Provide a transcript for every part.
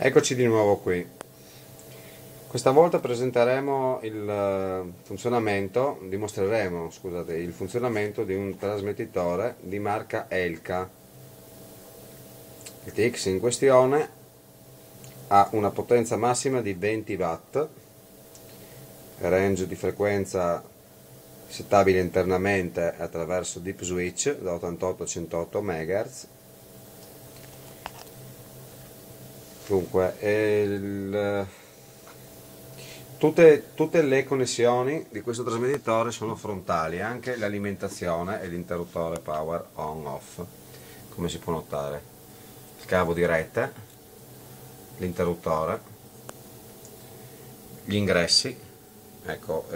Eccoci di nuovo qui. Questa volta presenteremo il funzionamento, dimostreremo, scusate, il funzionamento di un trasmettitore di marca Elka. Il TX in questione ha una potenza massima di 20 watt, range di frequenza settabile internamente attraverso deep switch da 88 a 108 MHz. Dunque, tutte le connessioni di questo trasmettitore sono frontali, anche l'alimentazione e l'interruttore power on-off, come si può notare, il cavo di rete, l'interruttore, gli ingressi, ecco,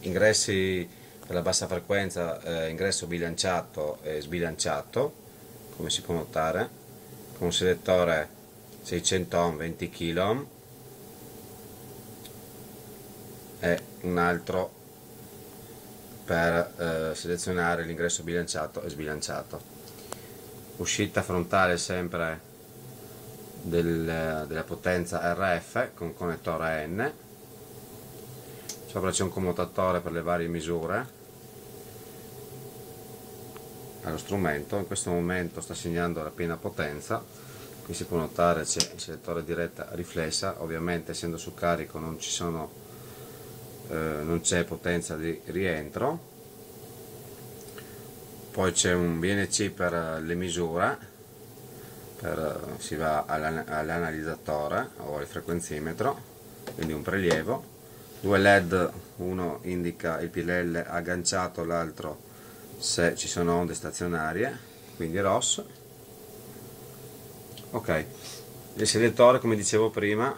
ingressi per la bassa frequenza, ingresso bilanciato e sbilanciato, come si può notare, con un selettore 600 ohm, 20 kilo ohm, e un altro per selezionare l'ingresso bilanciato e sbilanciato. Uscita frontale sempre della potenza RF con connettore N. Sopra c'è un commutatore per le varie misure. Allo strumento in questo momento sta segnando la piena potenza. Qui si può notare c'è il selettore diretta riflessa, ovviamente essendo su carico non ci sono, non c'è potenza di rientro. Poi c'è un BNC per le misure, si va all'analizzatore o al frequenzimetro, quindi un prelievo, due LED, uno indica il PLL agganciato, l'altro se ci sono onde stazionarie, quindi ROS. Ok, il selettore, come dicevo prima,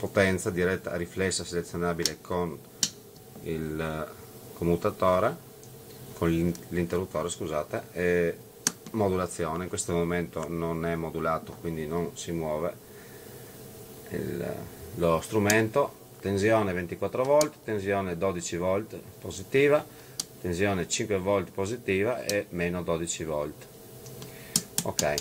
potenza diretta riflessa selezionabile con il commutatore, con l'interruttore, scusate, e modulazione. In questo momento non è modulato, quindi non si muove lo strumento. Tensione 24 volt, tensione 12 volt positiva, tensione 5 volt positiva e meno 12 volt. Ok.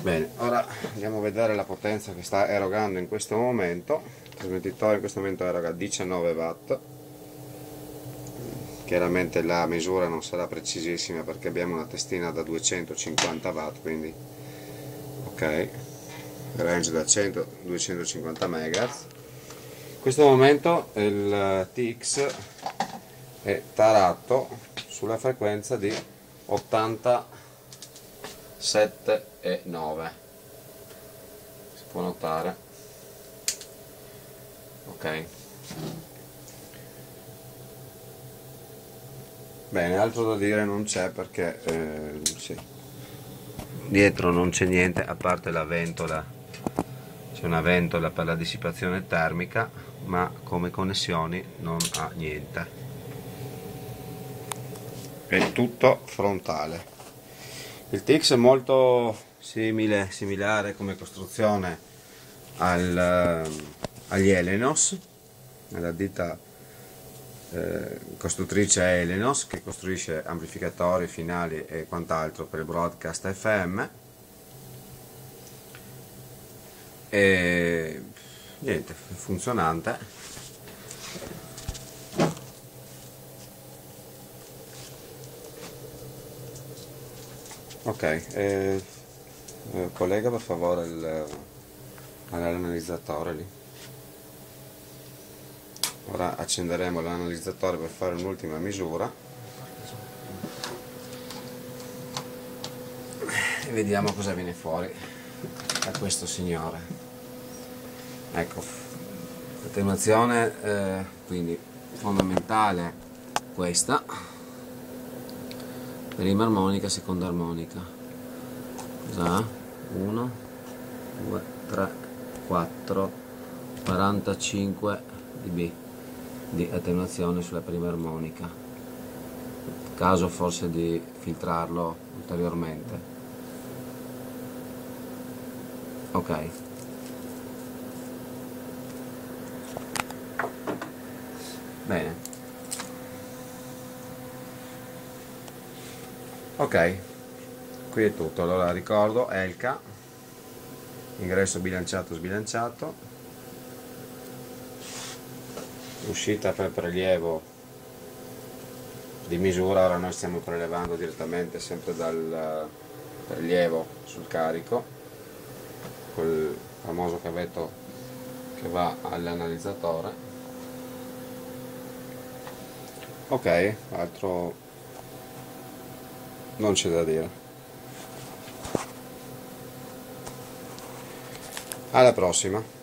Bene, ora andiamo a vedere la potenza che sta erogando in questo momento. Il trasmettitore in questo momento eroga 19 watt. Chiaramente la misura non sarà precisissima perché abbiamo una testina da 250 watt, quindi ok, range da 100 a 250 MHz. In questo momento il TX è tarato sulla frequenza di 87,9, si può notare. Ok, bene, altro da dire non c'è perché sì, dietro non c'è niente a parte la ventola, c'è una ventola per la dissipazione termica, ma come connessioni non ha niente, è tutto frontale. Il TX è molto similare come costruzione agli Elenos, alla ditta costruttrice Elenos, che costruisce amplificatori, finali e quant'altro per il broadcast FM. E niente, funzionante. Ok, collega per favore l'analizzatore lì. Ora accenderemo l'analizzatore per fare un'ultima misura e vediamo cosa viene fuori da questo signore. Ecco, attenuazione quindi fondamentale questa, prima armonica, seconda armonica, cosa? 1, 2, 3, 4, 45 dB di attenuazione sulla prima armonica, caso forse di filtrarlo ulteriormente. Ok, bene, ok, qui è tutto. Allora ricordo Elka ingresso bilanciato sbilanciato, uscita per prelievo di misura. Ora noi stiamo prelevando direttamente sempre dal prelievo sul carico, quel famoso cavetto che va all'analizzatore. Ok, altro non c'è da dire. Alla prossima.